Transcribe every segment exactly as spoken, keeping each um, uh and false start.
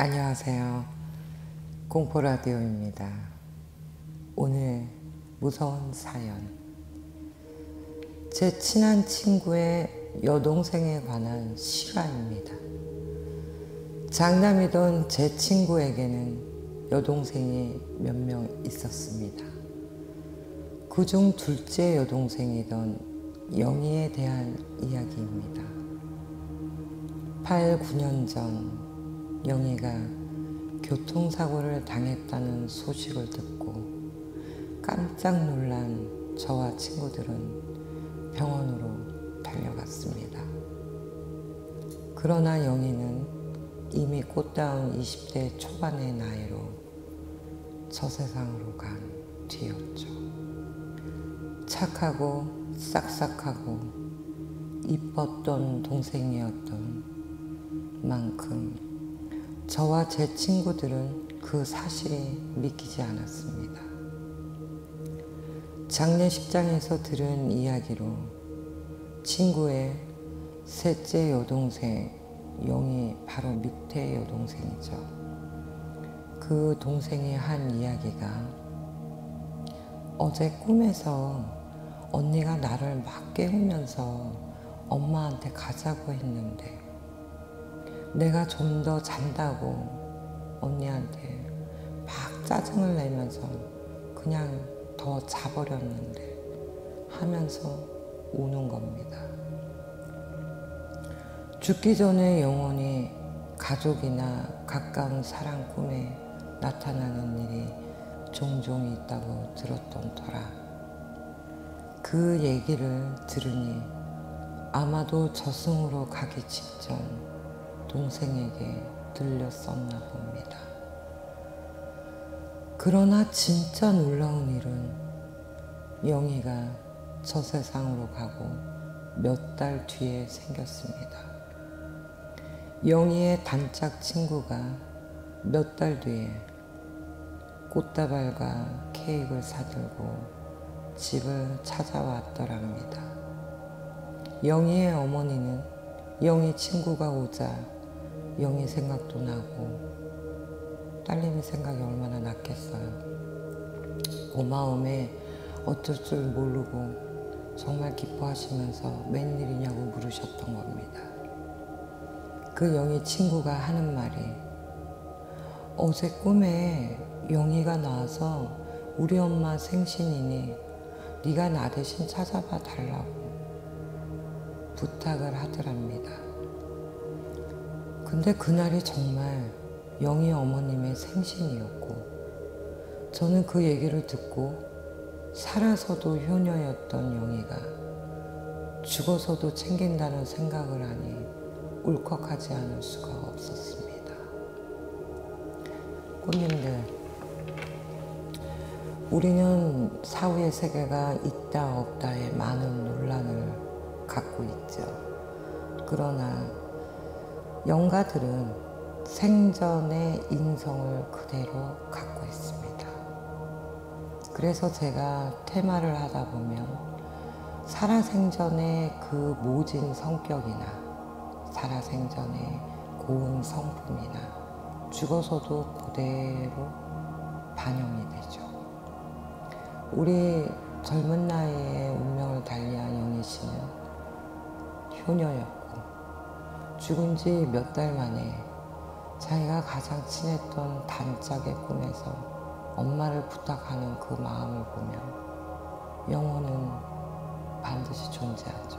안녕하세요. 공포라디오입니다. 오늘 무서운 사연. 제 친한 친구의 여동생에 관한 실화입니다. 장남이던 제 친구에게는 여동생이 몇 명 있었습니다. 그중 둘째 여동생이던 영희에 대한 이야기입니다. 팔, 구 년 전 영희가 교통사고를 당했다는 소식을 듣고 깜짝 놀란 저와 친구들은 병원으로 달려갔습니다. 그러나 영희는 이미 꽃다운 이십 대 초반의 나이로 저 세상으로 간 뒤였죠. 착하고 싹싹하고 이뻤던 동생이었던 만큼 저와 제 친구들은 그 사실이 믿기지 않았습니다. 장례식장에서 들은 이야기로 친구의 셋째 여동생 영희 바로 밑에 여동생이죠. 그 동생이 한 이야기가 어제 꿈에서 언니가 나를 막 깨우면서 엄마한테 가자고 했는데 내가 좀 더 잔다고 언니한테 막 짜증을 내면서 그냥 더 자버렸는데 하면서 우는 겁니다. 죽기 전에 영원히 가족이나 가까운 사람 꿈에 나타나는 일이 종종 있다고 들었던 터라 그 얘기를 들으니 아마도 저승으로 가기 직전 동생에게 들렸었나 봅니다. 그러나 진짜 놀라운 일은 영희가 저 세상으로 가고 몇 달 뒤에 생겼습니다. 영희의 단짝 친구가 몇 달 뒤에 꽃다발과 케이크를 사들고 집을 찾아왔더랍니다. 영희의 어머니는 영희 친구가 오자 영희 생각도 나고 딸님이 생각이 얼마나 났겠어요. 고마움에 어쩔 줄 모르고 정말 기뻐하시면서 웬일이냐고 물으셨던 겁니다. 그 영희 친구가 하는 말이 어제 꿈에 영희가 나와서 우리 엄마 생신이니 네가 나 대신 찾아봐 달라고 부탁을 하더랍니다. 근데 그날이 정말 영희 어머님의 생신이었고 저는 그 얘기를 듣고 살아서도 효녀였던 영희가 죽어서도 챙긴다는 생각을 하니 울컥하지 않을 수가 없었습니다. 꽃님들, 우리는 사후의 세계가 있다 없다에 많은 논란을 갖고 있죠. 그러나 영가들은 생전의 인성을 그대로 갖고 있습니다. 그래서 제가 테마를 하다 보면 살아생전의 그 모진 성격이나 살아생전의 고운 성품이나 죽어서도 그대로 반영이 되죠. 우리 젊은 나이에 운명을 달리한 영희 씨는 효녀였고 죽은 지 몇 달 만에 자기가 가장 친했던 단짝의 꿈에서 엄마를 부탁하는 그 마음을 보면 영혼은 반드시 존재하죠.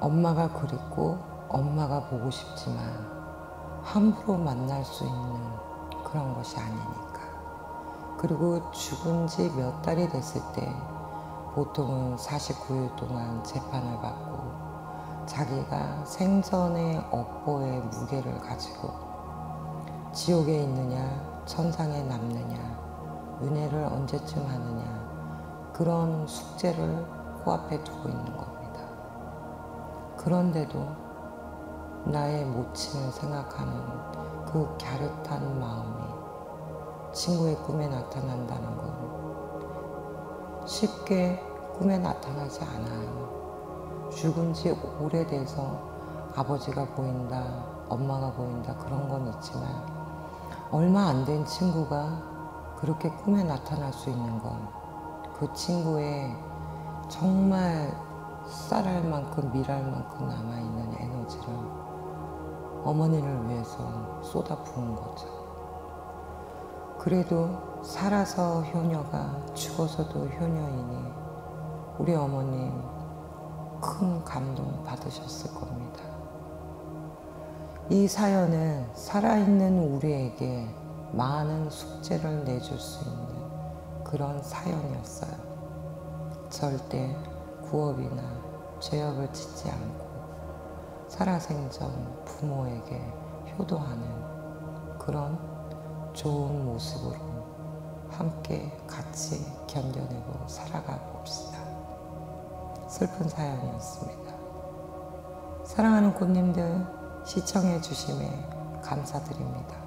엄마가 그립고 엄마가 보고 싶지만 함부로 만날 수 있는 그런 것이 아니니까. 그리고 죽은 지 몇 달이 됐을 때 보통은 사십구 일 동안 재판을 받고 자기가 생전의 업보의 무게를 가지고 지옥에 있느냐 천상에 남느냐 은혜를 언제쯤 하느냐 그런 숙제를 코앞에 두고 있는 겁니다. 그런데도 나의 모친을 생각하는 그 갸릇한 마음이 친구의 꿈에 나타난다는 건 쉽게 꿈에 나타나지 않아요. 죽은 지 오래돼서 아버지가 보인다, 엄마가 보인다 그런 건 있지만 얼마 안 된 친구가 그렇게 꿈에 나타날 수 있는 건 그 친구의 정말 쌀알 만큼 밀알 만큼 남아있는 에너지를 어머니를 위해서 쏟아 부은 거죠. 그래도 살아서 효녀가 죽어서도 효녀이니 우리 어머님 큰 감동 받으셨을 겁니다. 이 사연은 살아있는 우리에게 많은 숙제를 내줄 수 있는 그런 사연이었어요. 절대 구업이나 죄업을 짓지 않고 살아생전 부모에게 효도하는 그런 좋은 모습으로 함께 같이 견뎌내고 살아가 봅시다. 슬픈 사연이었습니다. 사랑하는 꽃님들, 시청해 주심에 감사드립니다.